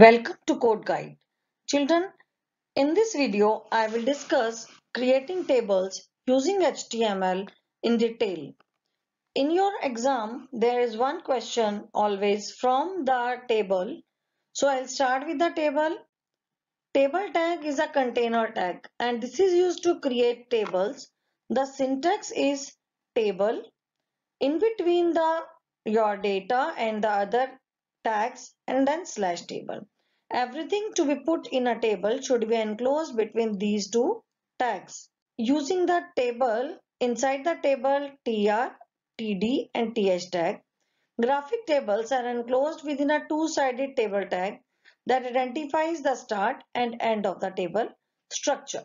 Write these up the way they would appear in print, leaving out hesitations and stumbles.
Welcome to Code Guide. Children, in this video, I will discuss creating tables using HTML in detail. In your exam, there is one question always from the table. So I'll start with the table. Table tag is a container tag and this is used to create tables. The syntax is table. In between your data and the other tags and then slash table. Everything to be put in a table should be enclosed between these two tags. Using the table, inside the table tr, td and th tag, graphic tables are enclosed within a two-sided table tag that identifies the start and end of the table structure.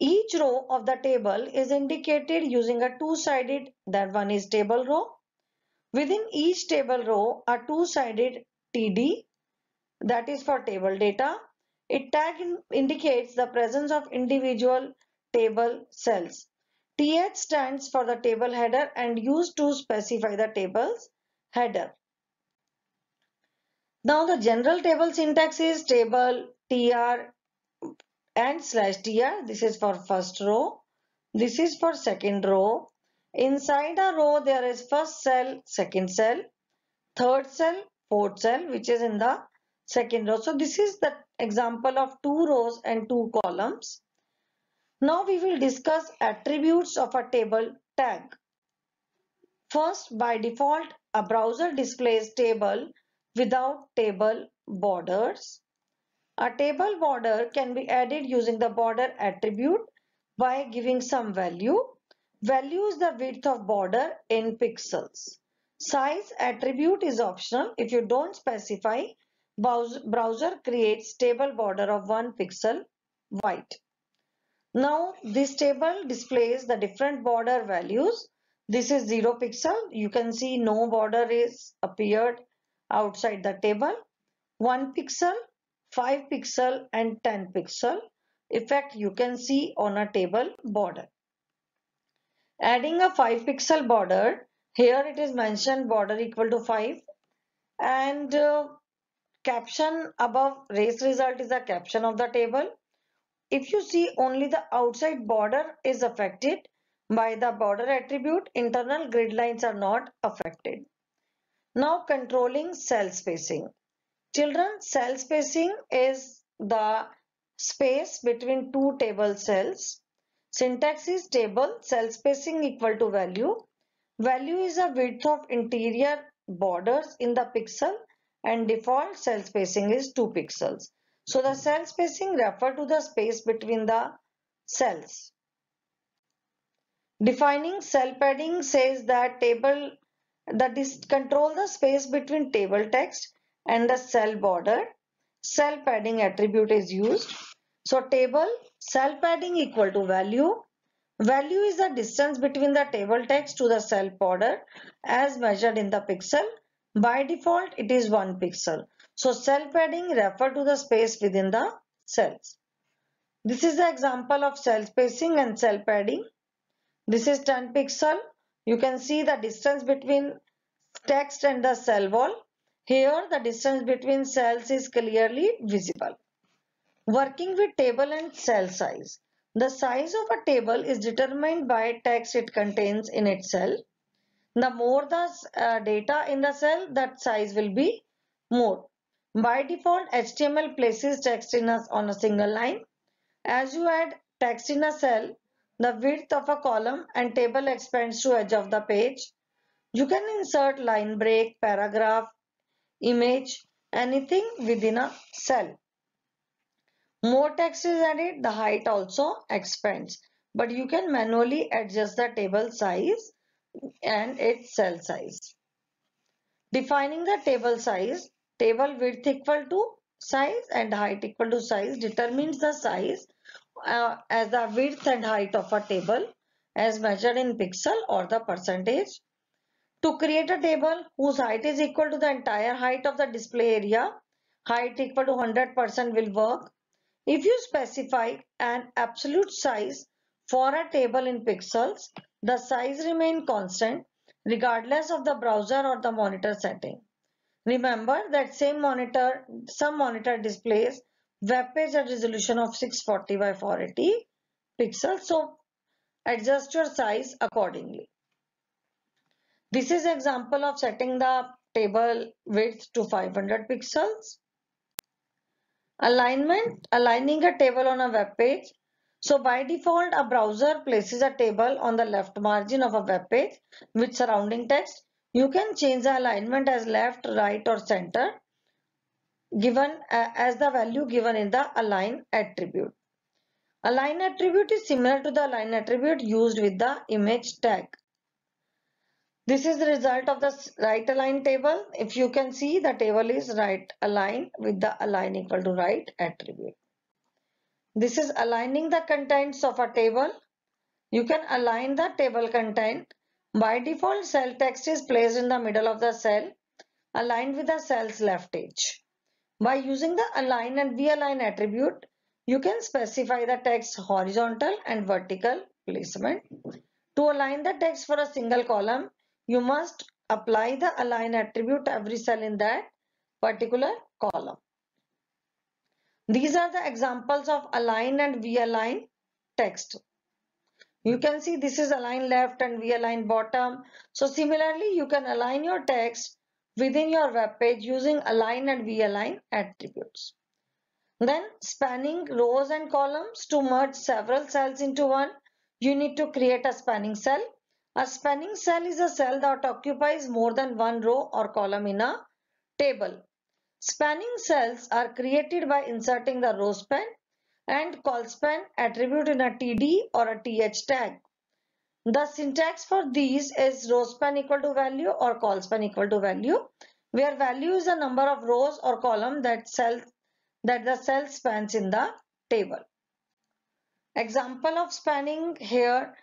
Each row of the table is indicated using a two-sided, that one is table row. Within each table row are two-sided td, that is for table data. It tag indicates the presence of individual table cells. th stands for the table header and used to specify the table's header. Now the general table syntax is table tr and slash tr. This is for first row. This is for second row. Inside a row there is first cell, second cell, third cell, fourth cell, which is in the second row. So this is the example of two rows and two columns. Now we will discuss attributes of a table tag. First, by default, a browser displays table without table borders. A table border can be added using the border attribute by giving some value. Value is the width of border in pixels. Size attribute is optional. If you don't specify, browser creates table border of 1 pixel wide. Now this table displays the different border values. This is 0 pixel. You can see no border is appeared outside the table. 1 pixel, 5 pixel and 10 pixel effect you can see on a table border. Adding a 5 pixel border, here it is mentioned border equal to 5 and caption above race result is a caption of the table. If you see, only the outside border is affected by the border attribute, internal grid lines are not affected. Now controlling cell spacing. Children, cell spacing is the space between two table cells. Syntax is table cell spacing equal to value. Value is a width of interior borders in the pixel and default cell spacing is 2 pixels. So the cell spacing refers to the space between the cells. Defining cell padding says that control the space between table text and the cell border. Cell padding attribute is used. So table cell padding equal to value. Value is the distance between the table text to the cell border as measured in the pixel. By default, it is 1 pixel. So cell padding refers to the space within the cells. This is the example of cell spacing and cell padding. This is 10 pixel. You can see the distance between text and the cell wall. Here the distance between cells is clearly visible. Working with table and cell size. The size of a table is determined by text it contains in its cell. The more the data in the cell, that size will be more. By default, HTML places text on a single line. As you add text in a cell, the width of a column and table expands to edge of the page. You can insert line break, paragraph, image, anything within a cell. More text is added, the height also expands, but you can manually adjust the table size and its cell size. Defining the table size, table width equal to size and height equal to size determines the size as the width and height of a table as measured in pixel or the percentage. To create a table whose height is equal to the entire height of the display area, height equal to 100% will work. If you specify an absolute size for a table in pixels, the size remains constant regardless of the browser or the monitor setting. Remember that some monitor displays web page at resolution of 640 by 480 pixels. So adjust your size accordingly. This is example of setting the table width to 500 pixels. Alignment, aligning a table on a web page. So by default, a browser places a table on the left margin of a web page with surrounding text. You can change the alignment as left, right, or center given as the value given in the align attribute. Align attribute is similar to the align attribute used with the image tag. This is the result of the right align table. If you can see, the table is right aligned with the align equal to right attribute. This is aligning the contents of a table. You can align the table content. By default, cell text is placed in the middle of the cell, aligned with the cell's left edge. By using the align and realign attribute, you can specify the text horizontal and vertical placement. To align the text for a single column, you must apply the align attribute to every cell in that particular column. These are the examples of align and realign text. You can see this is align left and realign bottom. So similarly, you can align your text within your web page using align and realign attributes. Then spanning rows and columns. To merge several cells into one, you need to create a spanning cell. A spanning cell is a cell that occupies more than one row or column in a table. Spanning cells are created by inserting the row span and call span attribute in a td or a th tag. The syntax for these is row span equal to value or call span equal to value, where value is the number of rows or column that the cell spans in the table. Example of spanning: here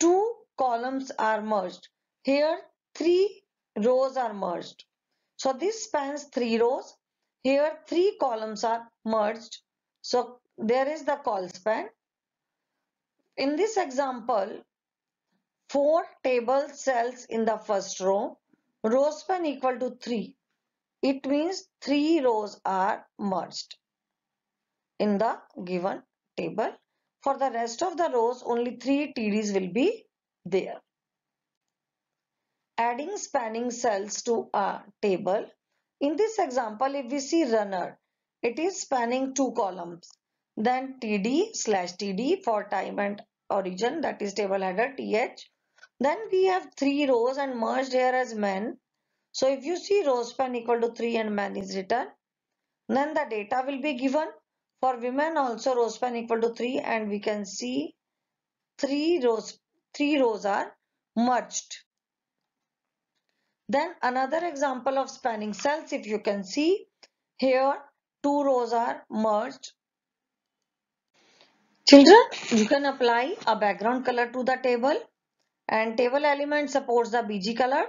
2 columns are merged. Here 3 rows are merged. So this spans 3 rows. Here 3 columns are merged. So there is the call span. In this example, 4 table cells in the first row, row span equal to 3. It means 3 rows are merged in the given table. For the rest of the rows, only 3 TDs will be there. Adding spanning cells to a table. In this example, if we see runner, it is spanning 2 columns. Then td/td for time and origin, that is table header th. Then we have 3 rows and merged here as men. So if you see row span equal to 3 and men is written. Then the data will be given. For women also row span equal to 3, and we can see 3 rows are merged. Then another example of spanning cells, if you can see, here 2 rows are merged. Children, you can apply a background color to the table, and table element supports the BG color.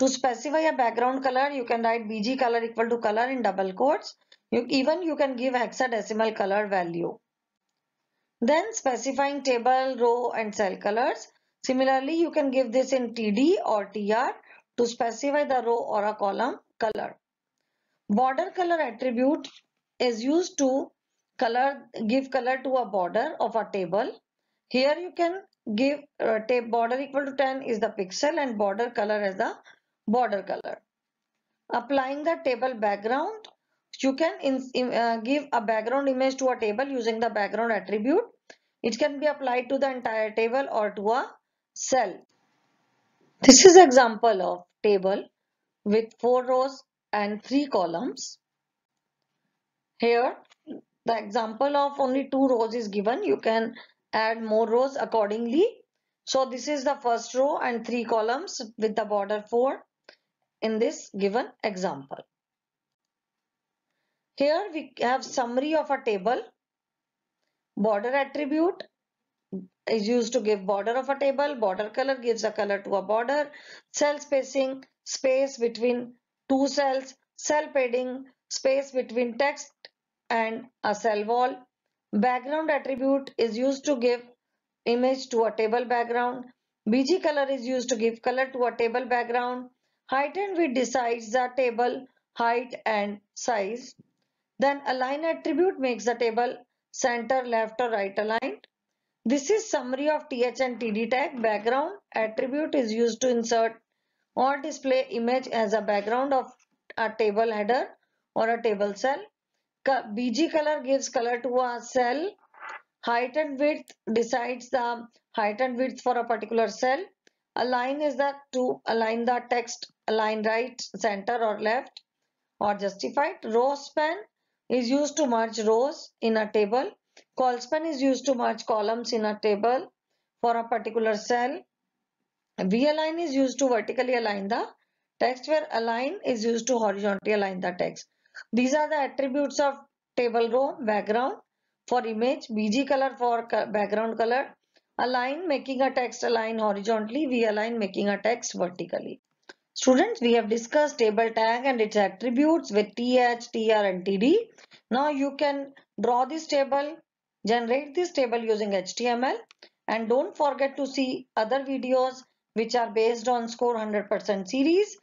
To specify a background color, you can write BG color equal to color in double quotes. You can give hexadecimal color value. Then specifying table, row and cell colors. Similarly, you can give this in TD or TR to specify the row or a column color. Border color attribute is used to give color to a border of a table. Here you can give border equal to 10 is the pixel and border color as the border color. Applying the table background, you can give a background image to a table using the background attribute. It can be applied to the entire table or to a cell. This is example of table with 4 rows and 3 columns. Here the example of only 2 rows is given. You can add more rows accordingly. So this is the first row and 3 columns with the border 4 in this given example. Here we have summary of a table. Border attribute is used to give border of a table. Border color gives a color to a border. Cell spacing, space between 2 cells. Cell padding, space between text and a cell wall. Background attribute is used to give image to a table background. BG color is used to give color to a table background. Height and width decides the table height and size. Then align attribute makes the table center left or right aligned. This is summary of th and td tag. Background attribute is used to insert or display image as a background of a table header or a table cell. BG color gives color to a cell. Height and width decides the height and width for a particular cell. Align is that to align the text, align right, center or left, or justified. Row span is used to merge rows in a table. Col span is used to merge columns in a table for a particular cell. V-align is used to vertically align the text, where align is used to horizontally align the text. These are the attributes of table row. Background for image, BG color for background color, align making a text align horizontally, V-align making a text vertically. Students, we have discussed table tag and its attributes with th, tr and td. Now you can draw this table, generate this table using HTML, and don't forget to see other videos which are based on Score 100% series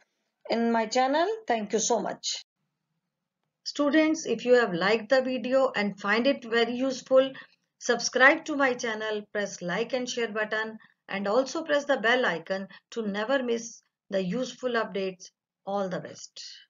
in my channel. Thank you so much. Students, if you have liked the video and find it very useful, subscribe to my channel, press like and share button, and also press the bell icon to never miss the useful updates. All the best.